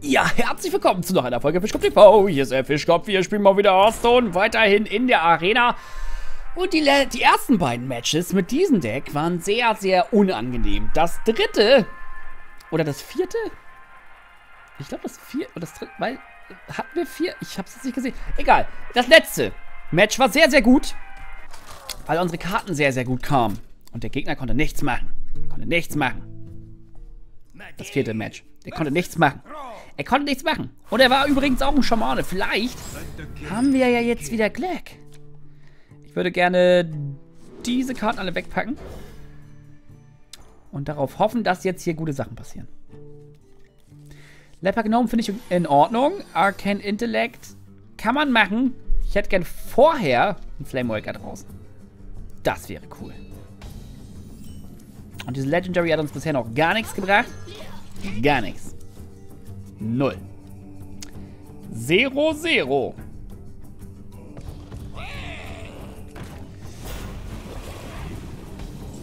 Ja, herzlich willkommen zu noch einer Folge Fischkopf TV. Hier ist der Fischkopf, wir spielen mal wieder Hearthstone, weiterhin in der Arena. Und die ersten beiden Matches mit diesem Deck waren sehr, sehr unangenehm. Das dritte, oder das vierte? Ich glaube das vierte, oder das dritte, weil, hatten wir vier? Ich hab's jetzt nicht gesehen. Egal, das letzte Match war sehr, sehr gut, weil unsere Karten sehr, sehr gut kamen. Und der Gegner konnte nichts machen, Das vierte Match, der konnte nichts machen. Er konnte nichts machen. Und er war übrigens auch ein Schamane. Vielleicht haben wir ja jetzt wieder Glück. Ich würde gerne diese Karten alle wegpacken. Und darauf hoffen, dass jetzt hier gute Sachen passieren. Leper Gnome finde ich in Ordnung. Arcane Intellect kann man machen. Ich hätte gern vorher einen Flame Walker draußen. Das wäre cool. Und diese Legendary hat uns bisher noch gar nichts gebracht. Gar nichts. 0. 0, 0.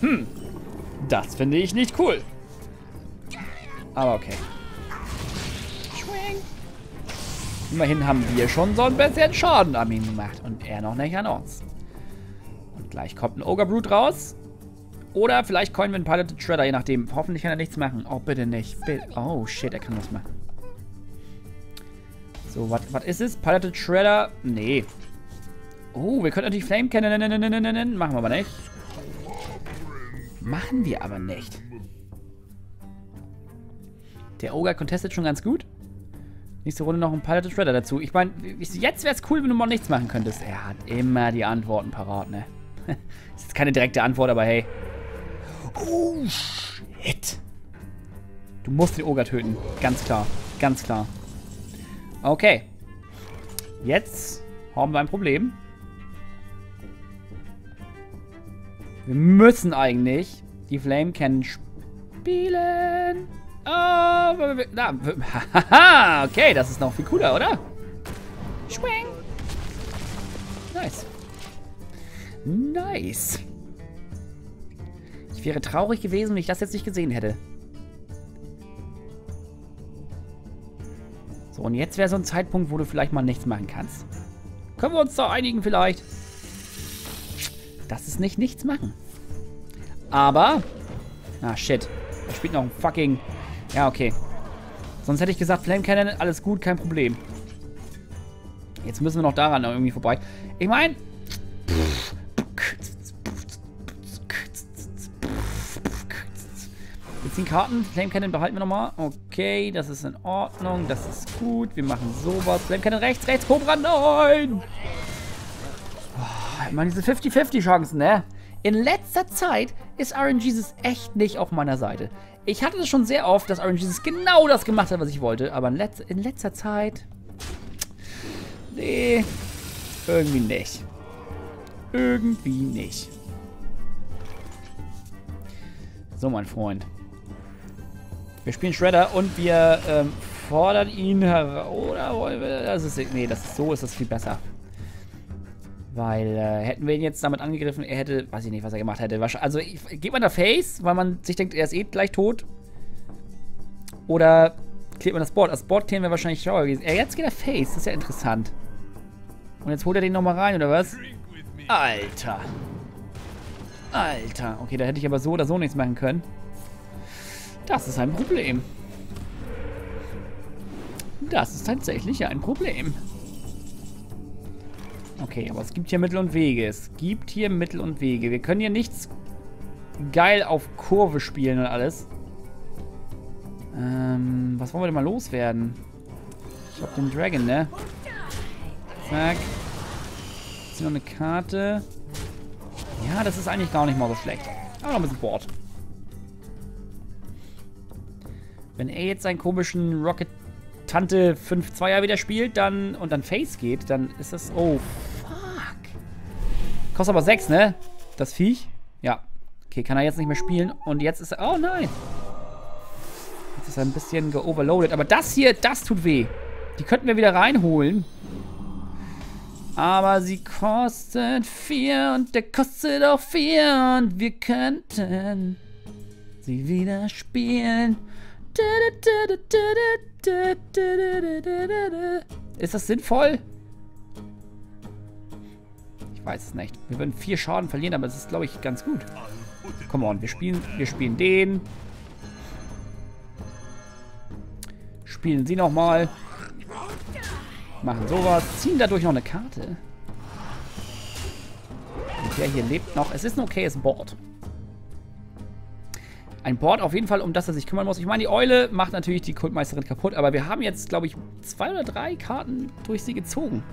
Hm. Das finde ich nicht cool. Aber okay. Immerhin haben wir schon so ein bisschen Schaden an ihm gemacht. Und er noch nicht an uns. Und gleich kommt ein Ogre Brute raus. Oder vielleicht coinen wir einen Piloted Shredder, je nachdem. Hoffentlich kann er nichts machen. Oh, bitte nicht. Oh, shit, er kann was machen. So, was ist es? Piloted Shredder? Nee. Oh, wir können natürlich Flame Cannon. Machen wir aber nicht. Machen wir aber nicht. Der Ogre contestet schon ganz gut. Nächste Runde noch ein Piloted Shredder dazu. Ich meine, jetzt wäre es cool, wenn du mal nichts machen könntest. Er hat immer die Antworten parat, ne? Das ist keine direkte Antwort, aber hey. Oh, shit. Du musst den Ogre töten. Ganz klar. Ganz klar. Okay. Jetzt haben wir ein Problem. Wir müssen eigentlich die Flame Cannon spielen. Oh, haha, okay, das ist noch viel cooler, oder? Schwing. Nice. Nice. Ich wäre traurig gewesen, wenn ich das jetzt nicht gesehen hätte. So, und jetzt wäre so ein Zeitpunkt, wo du vielleicht mal nichts machen kannst. Können wir uns da einigen vielleicht? Das ist nicht nichts machen. Aber... Ah, shit. Er spielt noch ein fucking... Ja, okay. Sonst hätte ich gesagt, Flame Cannon, alles gut, kein Problem. Jetzt müssen wir noch daran irgendwie vorbei. Ich meine... Wir ziehen Karten. Flame Cannon behalten wir nochmal. Okay, das ist in Ordnung. Das ist gut. Wir machen sowas. Flame Cannon rechts, rechts. Cobra, nein! Oh, ich meine, diese 50-50-Chancen, ne? In letzter Zeit ist RNGsus echt nicht auf meiner Seite. Ich hatte das schon sehr oft, dass RNGsus genau das gemacht hat, was ich wollte. Aber in letzter Zeit... Nee. Irgendwie nicht. Irgendwie nicht. So, mein Freund. Wir spielen Shredder und wir fordern ihn heraus. Oder wollen wir das? Nee, das ist, so ist das viel besser. Weil hätten wir ihn jetzt damit angegriffen, er hätte, weiß ich nicht, was er gemacht hätte. Also geht man da Face, weil man sich denkt, er ist eh gleich tot. Oder klebt man das Board. Das Board kennen wir wahrscheinlich schlauer gewesen. Jetzt geht er Face, das ist ja interessant. Und jetzt holt er den nochmal rein, oder was? Alter. Alter. Okay, da hätte ich aber so oder so nichts machen können. Das ist ein Problem. Das ist tatsächlich ein Problem. Okay, aber es gibt hier Mittel und Wege. Es gibt hier Mittel und Wege. Wir können hier nichts geil auf Kurve spielen und alles. Was wollen wir denn mal loswerden? Ich hab den Dragon, ne? Zack. Jetzt noch eine Karte. Ja, das ist eigentlich gar nicht mal so schlecht. Aber noch ein bisschen Board. Wenn er jetzt seinen komischen Rocket Tante 5-2er wieder spielt, dann und dann Face geht, dann ist das... Oh, fuck. Kostet aber 6, ne? Das Viech. Ja. Okay, kann er jetzt nicht mehr spielen. Und jetzt ist er... Oh, nein. Jetzt ist er ein bisschen geoverloadet. Aber das hier, das tut weh. Die könnten wir wieder reinholen. Aber sie kostet 4 und der kostet auch 4. Und wir könnten sie wieder spielen. Ist das sinnvoll? Ich weiß es nicht. Wir würden 4 Schaden verlieren, aber es ist, glaube ich, ganz gut. Come on, wir spielen den. Spielen sie nochmal. Machen sowas. Ziehen dadurch noch eine Karte. Und der hier lebt noch. Es ist ein okayes Board. Ein Board auf jeden Fall, um das er sich kümmern muss. Ich meine, die Eule macht natürlich die Kultmeisterin kaputt, aber wir haben jetzt, glaube ich, 2 oder 3 Karten durch sie gezogen.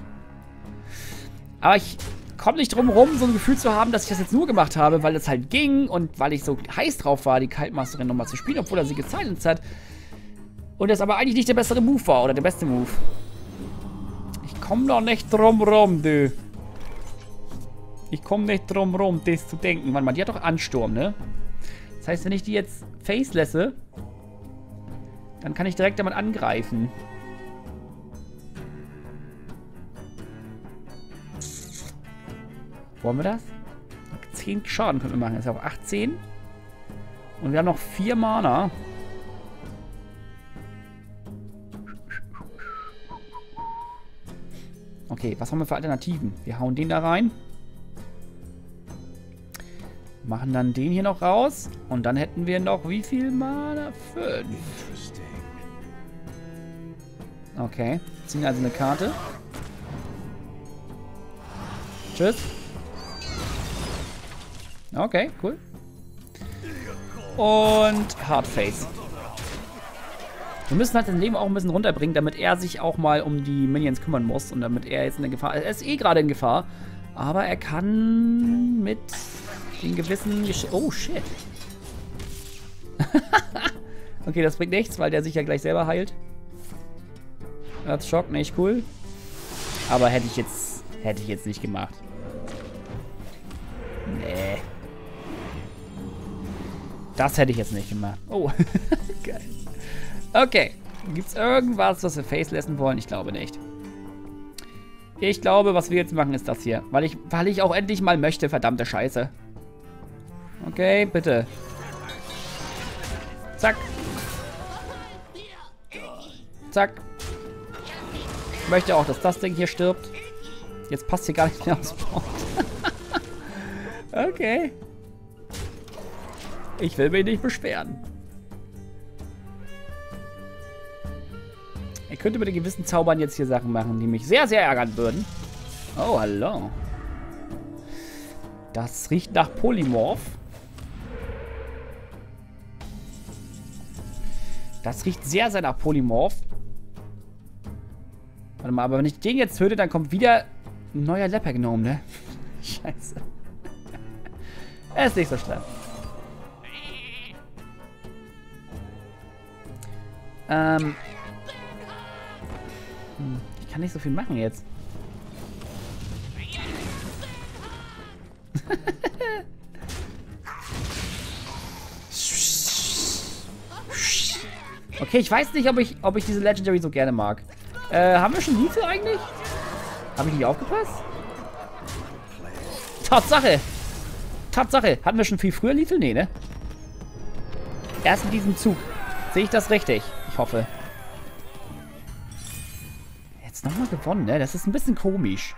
Aber ich komme nicht drum rum, so ein Gefühl zu haben, dass ich das jetzt nur gemacht habe, weil es halt ging und weil ich so heiß drauf war, die Kultmeisterin nochmal zu spielen, obwohl er sie gesilenced hat. Und das aber eigentlich nicht der bessere Move war oder der beste Move. Ich komme doch nicht drum rum, du. Ich komme nicht drum rum, das zu denken. Warte mal, die hat doch Ansturm, ne? Das heißt, wenn ich die jetzt face lasse, dann kann ich direkt damit angreifen. Wollen wir das? 10 Schaden können wir machen. Das ist auch 18. Und wir haben noch 4 Mana. Okay, was haben wir für Alternativen? Wir hauen den da rein. Machen dann den hier noch raus. Und dann hätten wir noch wie viel Mana? 5. Okay. Ziehen also eine Karte. Tschüss. Okay, cool. Und Hardface. Wir müssen halt sein Leben auch ein bisschen runterbringen, damit er sich auch mal um die Minions kümmern muss. Und damit er jetzt in der Gefahr ist. Er ist eh gerade in Gefahr. Aber er kann mit... den gewissen oh, shit. Okay, das bringt nichts, weil der sich ja gleich selber heilt. Das schockt nicht, cool. Aber hätte ich jetzt nicht gemacht. Nee. Das hätte ich jetzt nicht gemacht. Oh, geil. Okay, gibt's irgendwas, was wir face lassen wollen? Ich glaube nicht. Ich glaube, was wir jetzt machen, ist das hier. Weil ich auch endlich mal möchte, verdammte Scheiße. Okay, bitte. Zack. Zack. Ich möchte auch, dass das Ding hier stirbt. Jetzt passt hier gar nicht mehr aufs Board. Okay. Ich will mich nicht beschweren. Er könnte mit den gewissen Zaubern jetzt hier Sachen machen, die mich sehr, sehr ärgern würden. Oh, hallo. Das riecht nach Polymorph. Das riecht sehr, sehr nach Polymorph. Warte mal, aber wenn ich den jetzt töte, dann kommt wieder ein neuer Leper Gnome, ne? Scheiße. Er ist nicht so schlimm. Ich kann nicht so viel machen jetzt. Okay, ich weiß nicht, ob ich diese Legendary so gerne mag. Haben wir schon Miete eigentlich? Habe ich nicht aufgepasst? Tatsache! Tatsache! Hatten wir schon viel früher Liefel? Nee, ne? Erst in diesem Zug. Sehe ich das richtig? Ich hoffe. Jetzt nochmal gewonnen, ne? Das ist ein bisschen komisch.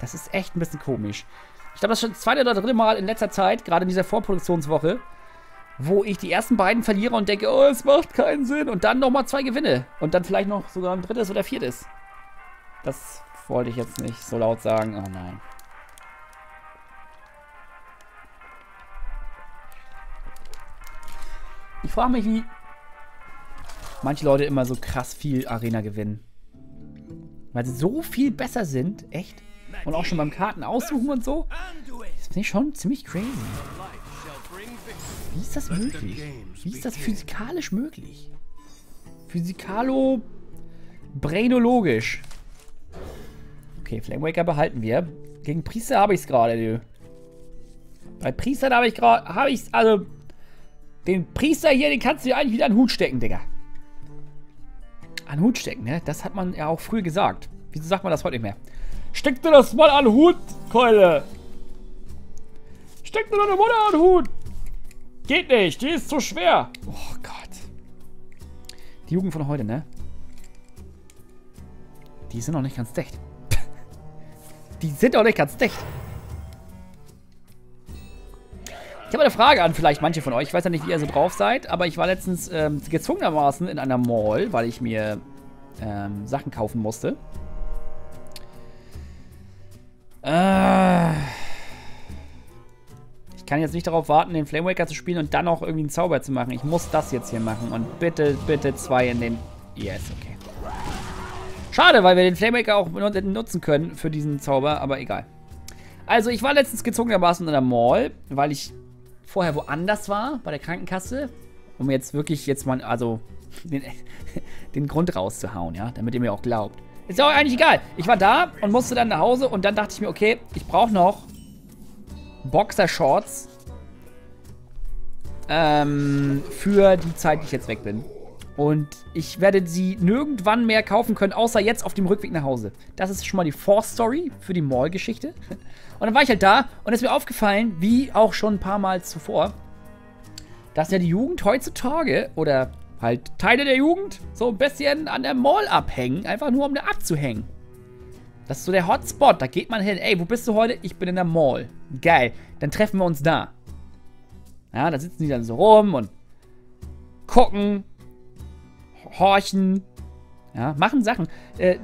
Das ist echt ein bisschen komisch. Ich glaube, das ist schon das 2. oder 3. Mal in letzter Zeit, gerade in dieser Vorproduktionswoche, wo ich die ersten beiden verliere und denke, oh, es macht keinen Sinn. Und dann nochmal 2 Gewinne. Und dann vielleicht noch sogar ein 3. oder 4. Das wollte ich jetzt nicht so laut sagen. Oh nein. Ich frage mich, wie manche Leute immer so krass viel Arena gewinnen. Weil sie so viel besser sind. Echt. Und auch schon beim Karten aussuchen und so. Das finde ich schon ziemlich crazy. Wie ist das möglich? Wie ist das physikalisch möglich? Physikalo-brainologisch. Okay, Flame Walker behalten wir. Gegen Priester habe ich es gerade. Bei Priestern habe ich gerade... Also, den Priester hier, den kannst du dir eigentlich wieder an den Hut stecken, Digga. An den Hut stecken, ne? Das hat man ja auch früher gesagt. Wieso sagt man das heute nicht mehr? Steck dir das mal an den Hut, Keule! Steck dir deine Mutter an den Hut! Geht nicht, die ist zu schwer. Oh Gott. Die Jugend von heute, ne? Die sind noch nicht ganz dicht. Die sind doch nicht ganz dicht. Ich habe eine Frage an vielleicht manche von euch. Ich weiß ja nicht, wie ihr so drauf seid, aber ich war letztens gezwungenermaßen in einer Mall, weil ich mir Sachen kaufen musste. Ich kann jetzt nicht darauf warten, den Flame Walker zu spielen und dann noch irgendwie einen Zauber zu machen. Ich muss das jetzt hier machen. Und bitte, bitte zwei in den... Yes, okay. Schade, weil wir den Flame Walker auch nutzen können für diesen Zauber, aber egal. Also, ich war letztens gezwungenermaßen in der Mall, weil ich vorher woanders war, bei der Krankenkasse, um jetzt wirklich jetzt mal, also, den Grund rauszuhauen, ja, damit ihr mir auch glaubt. Ist ja auch eigentlich egal. Ich war da und musste dann nach Hause und dann dachte ich mir, okay, ich brauche noch Boxershorts für die Zeit, die ich jetzt weg bin. Und ich werde sie nirgendwann mehr kaufen können, außer jetzt auf dem Rückweg nach Hause. Das ist schon mal die Vorstory für die Mall-Geschichte. Und dann war ich halt da und ist mir aufgefallen, wie auch schon ein paar Mal zuvor, dass ja die Jugend heutzutage oder halt Teile der Jugend so ein bisschen an der Mall abhängen, einfach nur um da abzuhängen. Das ist so der Hotspot, da geht man hin. Ey, wo bist du heute? Ich bin in der Mall. Geil, dann treffen wir uns da. Ja, da sitzen die dann so rum und gucken, horchen, ja, machen Sachen.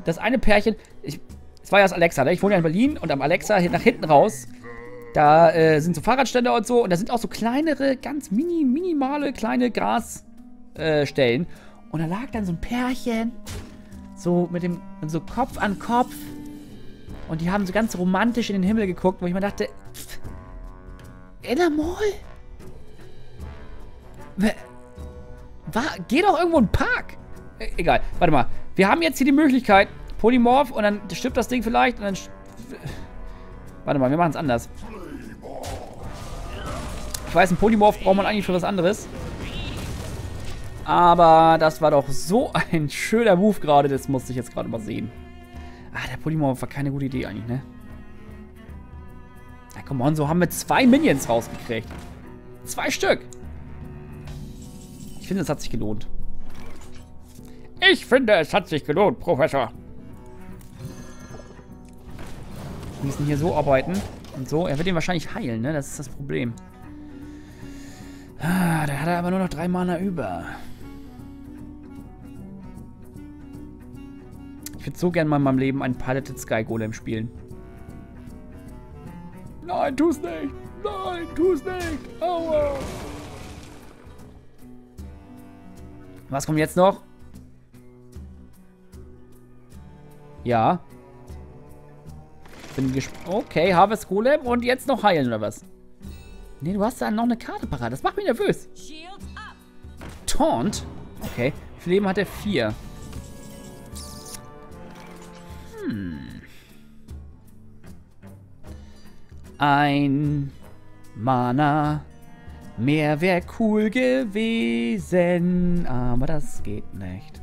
Das eine Pärchen, es war ja das Alexa, ne? Ich wohne ja in Berlin und am Alexa nach hinten raus, da sind so Fahrradständer und so und da sind auch so kleinere, ganz minimale kleine Grasstellen. Und da lag dann so ein Pärchen, so mit dem, so Kopf an Kopf. Und die haben so ganz romantisch in den Himmel geguckt, wo ich mir dachte, in der Mall? Geh doch irgendwo in den Park. Egal, warte mal. Wir haben jetzt hier die Möglichkeit, Polymorph und dann stirbt das Ding vielleicht und dann... Warte mal, wir machen es anders. Ich weiß, ein Polymorph braucht man eigentlich für was anderes. Aber das war doch so ein schöner Move gerade, das musste ich jetzt gerade mal sehen. Ah, der Polymorph war keine gute Idee eigentlich, ne? Na, come on, so haben wir 2 Minions rausgekriegt. 2 Stück. Ich finde, es hat sich gelohnt. Ich finde, es hat sich gelohnt, Professor. Wir müssen hier so arbeiten. Und so. Er wird ihn wahrscheinlich heilen, ne? Das ist das Problem. Ah, da hat er aber nur noch 3 Mana über. Ich würde so gerne mal in meinem Leben einen Piloted Sky Golem spielen. Nein, tu's nicht! Nein, tu's nicht! Aua! Was kommt jetzt noch? Ja. Bin gespannt. Okay, Harvest-Golem und jetzt noch heilen oder was? Nee, du hast da noch eine Karte parat. Das macht mich nervös. Taunt? Okay. Wie viel Leben hat er? 4. Ein Mana mehr wäre cool gewesen, aber das geht nicht.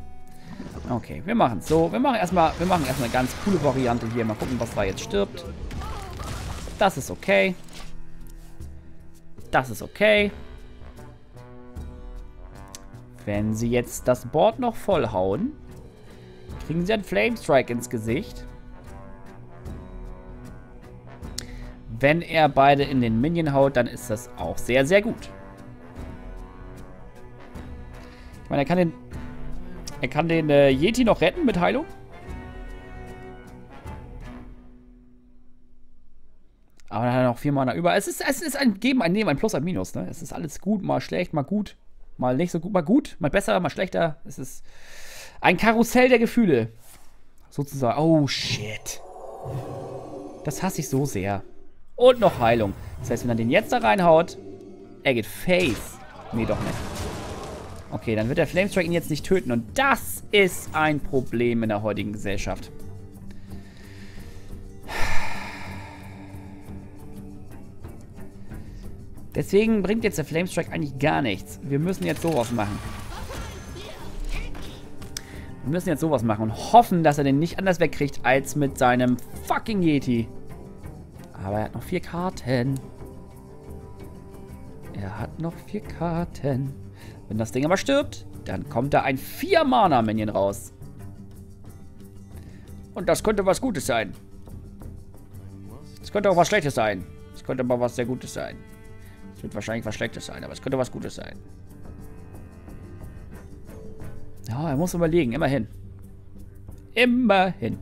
Okay, wir machen es so. Wir machen erstmal eine ganz coole Variante hier. Mal gucken, was da jetzt stirbt. Das ist okay. Das ist okay. Wenn sie jetzt das Board noch vollhauen, kriegen sie einen Flamestrike ins Gesicht. Wenn er beide in den Minion haut, dann ist das auch sehr, sehr gut. Ich meine, er kann den Yeti noch retten mit Heilung. Aber dann hat er noch 4 Mana über. Es ist ein Geben, ein Nehmen, ein Plus, ein Minus. Ne? Es ist alles gut, mal schlecht, mal gut, mal nicht so gut, mal gut, mal besser, mal schlechter. Es ist ein Karussell der Gefühle. Sozusagen. Oh, shit. Das hasse ich so sehr. Und noch Heilung. Das heißt, wenn er den jetzt da reinhaut, er geht face. Nee, doch nicht. Okay, dann wird der Flamestrike ihn jetzt nicht töten. Und das ist ein Problem in der heutigen Gesellschaft. Deswegen bringt jetzt der Flamestrike eigentlich gar nichts. Wir müssen jetzt sowas machen. Wir müssen jetzt sowas machen und hoffen, dass er den nicht anders wegkriegt als mit seinem fucking Yeti. Aber er hat noch 4 Karten. Er hat noch 4 Karten. Wenn das Ding aber stirbt, Dann kommt da ein 4-Mana-Minion raus. Und das könnte was Gutes sein. Es könnte auch was Schlechtes sein. Es könnte aber was sehr Gutes sein. Es wird wahrscheinlich was Schlechtes sein, aber es könnte was Gutes sein. Ja, er muss überlegen. Immerhin. Immerhin.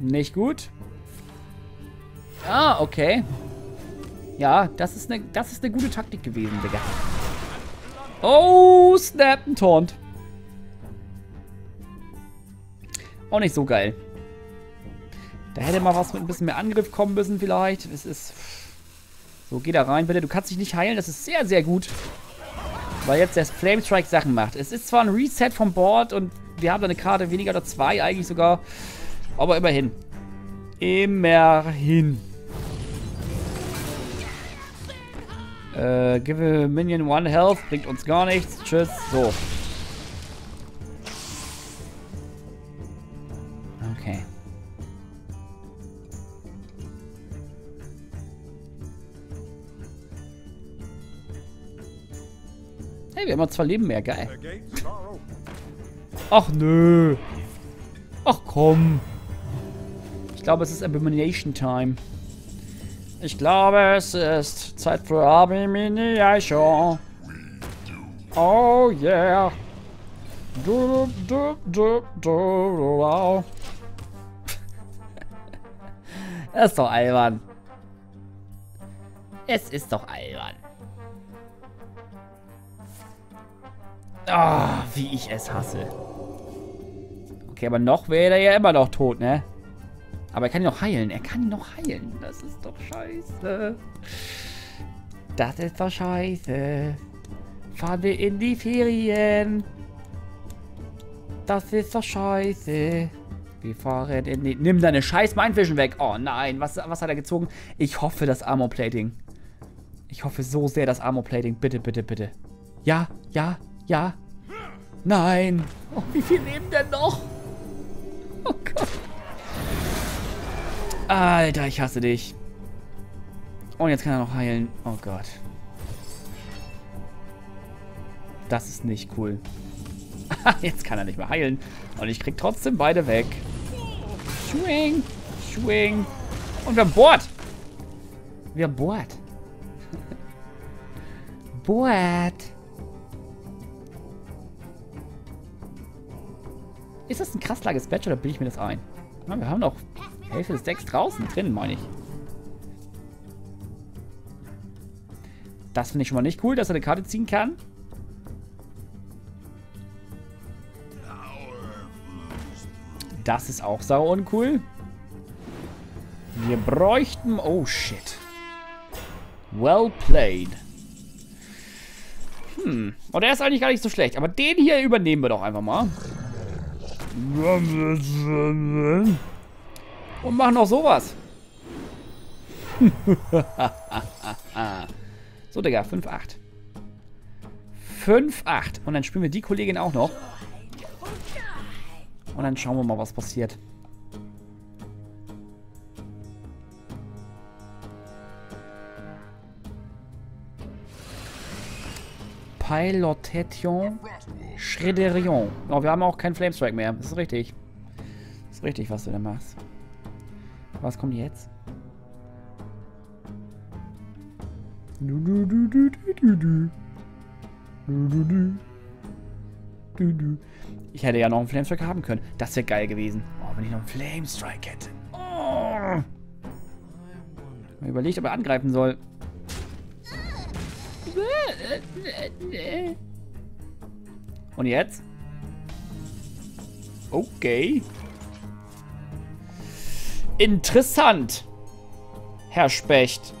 Nicht gut. Ah, okay. Ja, das ist eine gute Taktik gewesen, Digga. Oh, snap, ein Taunt. Auch nicht so geil. Da hätte mal was mit ein bisschen mehr Angriff kommen müssen vielleicht. Es ist... So, geh da rein, bitte. Du kannst dich nicht heilen. Das ist sehr, sehr gut. Weil jetzt der Flamestrike Sachen macht. Es ist zwar ein Reset vom Board und wir haben da eine Karte weniger oder zwei eigentlich sogar. Aber immerhin. Immerhin. Give a Minion 1 Health. Bringt uns gar nichts. Tschüss. So. Okay. Hey, wir haben noch 2 Leben mehr. Geil. Ach, nö. Ach, komm. Ich glaube, es ist Abomination Time. Ich glaube, es ist Zeit für Abomination. Oh yeah. Das ist doch albern. Es ist doch albern. Ah, wie ich es hasse. Okay, aber noch wäre er ja immer noch tot, ne? Aber er kann ihn noch heilen. Er kann ihn noch heilen. Das ist doch scheiße. Das ist doch scheiße. Fahren wir in die Ferien. Das ist doch scheiße. Wir fahren in die... Nimm deine scheiß Mindvision weg. Oh nein. Was hat er gezogen? Ich hoffe, das Armor Plating. Ich hoffe so sehr, das Armor Plating. Bitte, bitte, bitte. Ja, ja, ja. Nein. Oh, wie viel Leben denn noch? Oh Gott. Alter, ich hasse dich. Und jetzt kann er noch heilen. Oh Gott. Das ist nicht cool. Jetzt kann er nicht mehr heilen. Und ich krieg trotzdem beide weg. Swing. Swing. Und wir haben Board. Wir haben Board. Board. Ist das ein krass lages Batch oder bilde ich mir das ein? Na, wir haben noch... Hälfte des Decks draußen drin, meine ich. Das finde ich schon mal nicht cool, dass er eine Karte ziehen kann. Das ist auch sau uncool. Wir bräuchten... Oh, shit. Well played. Hm. Und er ist eigentlich gar nicht so schlecht. Aber den hier übernehmen wir doch einfach mal. Und machen noch sowas. So, Digga, 5-8. 5-8. Und dann spielen wir die Kollegin auch noch. Und dann schauen wir mal, was passiert. Piloted Shredder. Oh, wir haben auch keinen Flamestrike mehr. Das ist richtig. Das ist richtig, was du da machst. Was kommt jetzt? Ich hätte ja noch einen Flamestrike haben können. Das wäre geil gewesen. Oh, wenn ich noch einen Flamestrike hätte. Oh. Man überlegt, ob er angreifen soll. Und jetzt? Okay. Interessant, Herr Specht.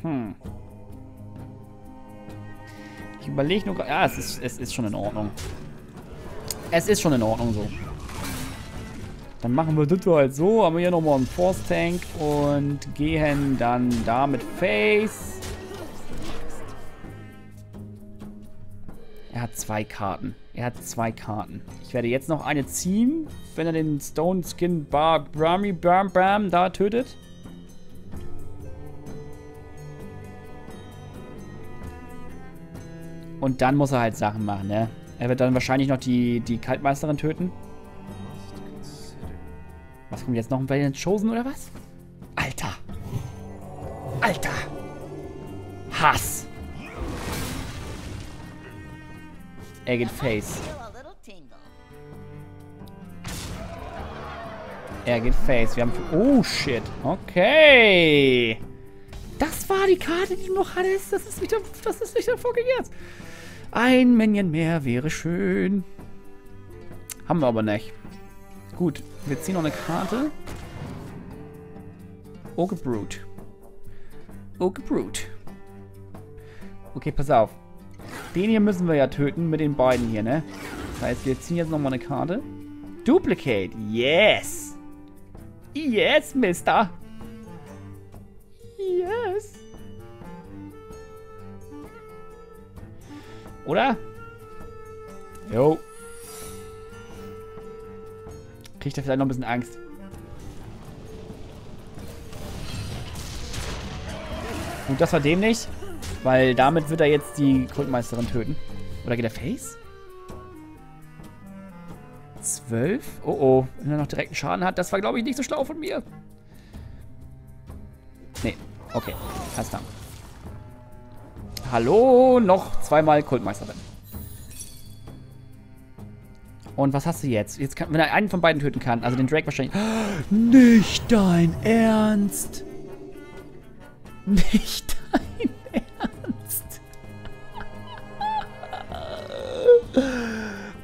Hm. Ich überlege nur... Ja, es ist schon in Ordnung. Es ist schon in Ordnung so. Dann machen wir das halt so. Haben wir hier nochmal einen Force Tank und gehen dann da mit Face. Er hat 2 Karten. Er hat 2 Karten. Ich werde jetzt noch eine ziehen, wenn er den Stone Skin Bar Brami Bram Bram da tötet. Und dann muss er halt Sachen machen, ne? Er wird dann wahrscheinlich noch die Kaltmeisterin töten. Was kommt jetzt noch? Ein Valiant Chosen oder was? Alter! Alter! Hass! Agate Face. Agate Face. Wir haben... Oh, shit. Okay. Das war die Karte, die du noch hattest. Das ist wieder vorgekehrt. Ein Minion mehr wäre schön. Haben wir aber nicht. Gut. Wir ziehen noch eine Karte. Ogre Brute. Ogre Brute. Okay, pass auf. Den hier müssen wir ja töten mit den beiden hier, ne? Das heißt, wir ziehen jetzt nochmal eine Karte. Duplicate. Yes. Yes, Mister. Yes. Oder? Jo. Kriegt er vielleicht noch ein bisschen Angst. Gut, das war dem nicht. Weil damit wird er jetzt die Kultmeisterin töten. Oder geht er Face? 12? Oh oh. Wenn er noch direkten Schaden hat. Das war, glaube ich, nicht so schlau von mir. Nee. Okay. Alles klar. Hallo. Noch zweimal Kultmeisterin. Und was hast du jetzt? Jetzt kann, wenn er einen von beiden töten kann. Also den Drake wahrscheinlich. Nicht dein Ernst. Nicht dein Ernst.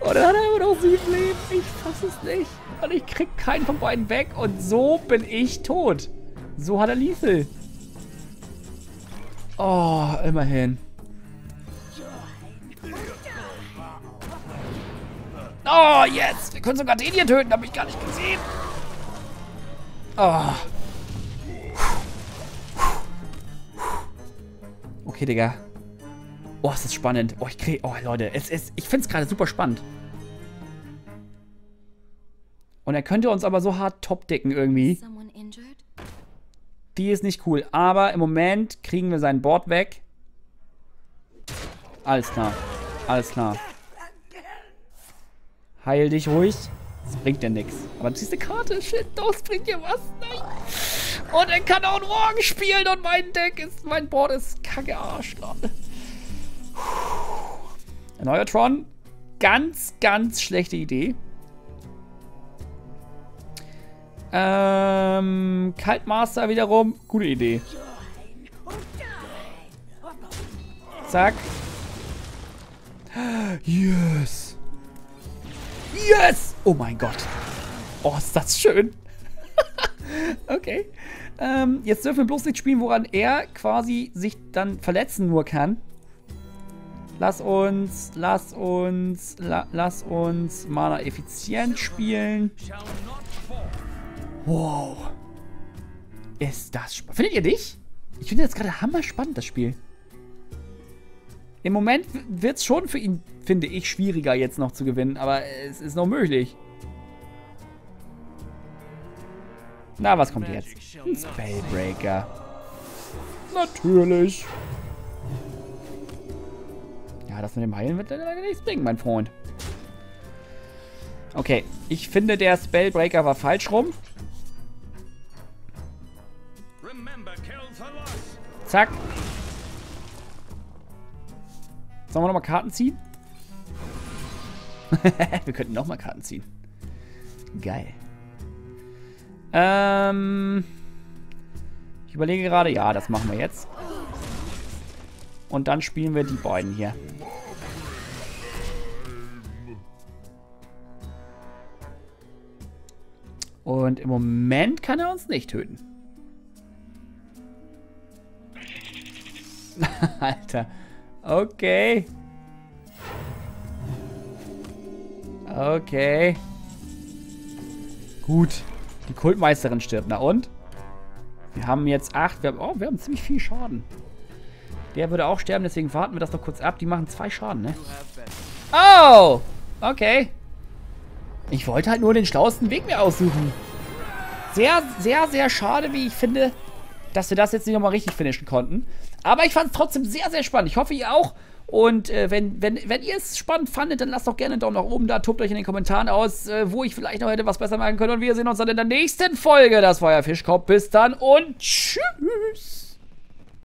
Oder hat er immer noch 7 Leben? Ich fass es nicht. Und ich krieg keinen von beiden weg. Und so bin ich tot. So hat er Liesel. Oh, immerhin. Oh, jetzt. Wir können sogar den hier töten. Hab ich gar nicht gesehen. Oh. Okay, Digga. Oh, es ist spannend. Oh, ich krieg... Oh, Leute. Ich find's gerade super spannend. Und er könnte uns aber so hart topdecken irgendwie. Die ist nicht cool. Aber im Moment kriegen wir sein Board weg. Alles klar. Alles klar. Heil dich ruhig. Das bringt dir nichts. Aber diese Karte, shit, das bringt dir was. Nein. Und er kann auch morgen spielen und mein Deck ist, mein Board ist kacke Arsch gerade. Neuer Tron. Ganz, ganz schlechte Idee. Kaltmaster wiederum. Gute Idee. Zack. Yes. Yes! Oh mein Gott. Oh, ist das schön. Okay. Jetzt dürfen wir bloß nicht spielen, woran er quasi sich dann verletzen nur kann. Lass uns Mana effizient spielen. Wow. Ist das spannend. Findet ihr nicht? Ich finde das gerade hammerspannend, das Spiel. Im Moment wird es schon für ihn, finde ich, schwieriger jetzt noch zu gewinnen. Aber es ist noch möglich. Na, was kommt jetzt? Ein Spellbreaker. Natürlich. Ja, das mit dem Heilen wird leider nichts bringen, mein Freund. Okay, ich finde, der Spellbreaker war falsch rum. Zack. Sollen wir nochmal Karten ziehen? Wir könnten nochmal Karten ziehen. Geil. Ich überlege gerade, ja, das machen wir jetzt. Und dann spielen wir die beiden hier. Und im Moment kann er uns nicht töten. Alter. Okay. Okay. Gut. Die Kultmeisterin stirbt. Na und? Wir haben jetzt 8. Wir haben ziemlich viel Schaden. Der würde auch sterben, deswegen warten wir das noch kurz ab. Die machen 2 Schaden, ne? Oh! Okay. Ich wollte halt nur den schlauesten Weg mir aussuchen. Sehr, sehr, sehr schade, wie ich finde, dass wir das jetzt nicht nochmal richtig finishen konnten. Aber ich fand es trotzdem sehr, sehr spannend. Ich hoffe, ihr auch. Und wenn ihr es spannend fandet, dann lasst doch gerne einen Daumen nach oben da. Tobt euch in den Kommentaren aus, wo ich vielleicht noch hätte was besser machen können. Und wir sehen uns dann in der nächsten Folge. Das war ja Fischkopf. Bis dann und tschüss.